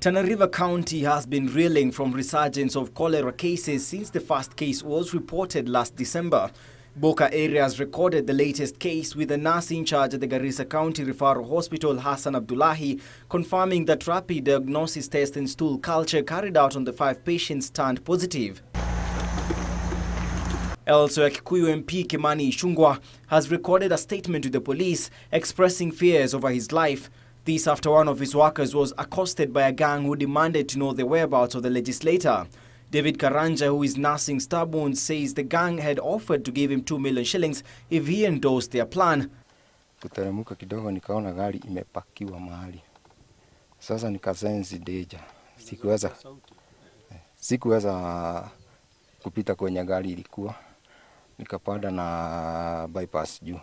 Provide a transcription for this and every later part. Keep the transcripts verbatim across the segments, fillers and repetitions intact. Tana River County has been reeling from resurgence of cholera cases since the first case was reported last December. Boka area has recorded the latest case, with the nurse in charge at the Garissa County Referral Hospital, Hassan Abdullahi, confirming that rapid diagnosis test and stool culture carried out on the five patients turned positive. Elsewhere, Kikuyu M P Kimani Ichungwa has recorded a statement to the police expressing fears over his life. This after one of his workers was accosted by a gang who demanded to know the whereabouts of the legislator. David Karanja, who is nursing stab wounds, says the gang had offered to give him two million shillings if he endorsed their plan. Kuteremuka kidogo nikaona gari imepakiwa mahali. Sasa nikasensi danger. Sikuweza. Sikuweza kupita kwenye gari ilikuwa. Nikapanda na bypass juu.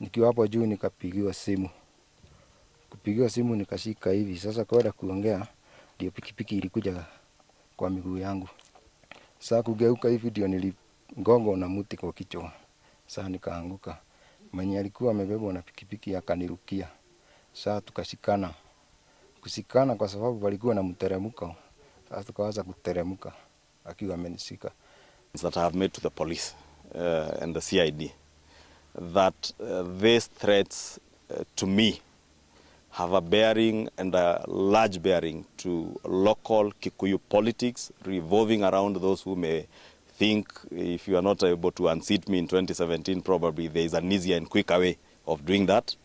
Nikiwa hapo juu nikapigiwa simu. Kupigiwa simu nikashika hivi sasa kwenda kuongea, ndio pikipiki ilikuja kwa miguu yangu. Sasa kugeuka hivi ndio niligongo na muti kwa kichwa. Sasa nikaanguka. Mwenye alikuwa amebebwa na pikipiki akanirukia. Sasa tukashikana. Kusikana kwa sababu walikuwa na mteremko. Sasa tukaanza kuteremka akiwa amenishika. That I have made to the police uh, and the C I D that uh, these threats uh, to me have a bearing, and a large bearing, to local Kikuyu politics revolving around those who may think if you are not able to unseat me in twenty seventeen, probably there is an easier and quicker way of doing that.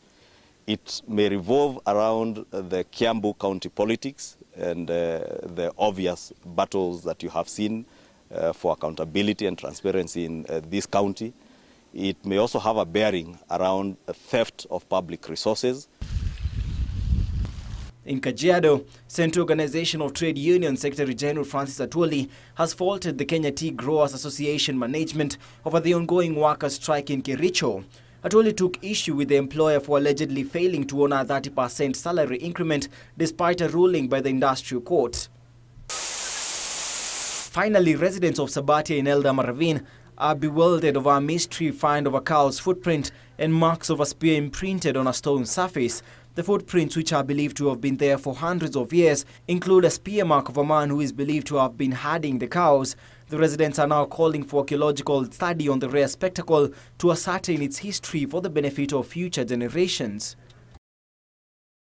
It may revolve around the Kiambu county politics and uh, the obvious battles that you have seen uh, for accountability and transparency in uh, this county. It may also have a bearing around a theft of public resources. In Kajiado, Central Organization of Trade Union Secretary General Francis Atuli has faulted the Kenya Tea Growers' Association management over the ongoing worker strike in Kericho. Atuli took issue with the employer for allegedly failing to honor a thirty percent salary increment despite a ruling by the industrial court. Finally, residents of Sabatia in Elda Maravin are bewildered over a mystery find of a cow's footprint and marks of a spear imprinted on a stone surface. The footprints, which are believed to have been there for hundreds of years, include a spear mark of a man who is believed to have been herding the cows. The residents are now calling for archaeological study on the rare spectacle to ascertain its history for the benefit of future generations.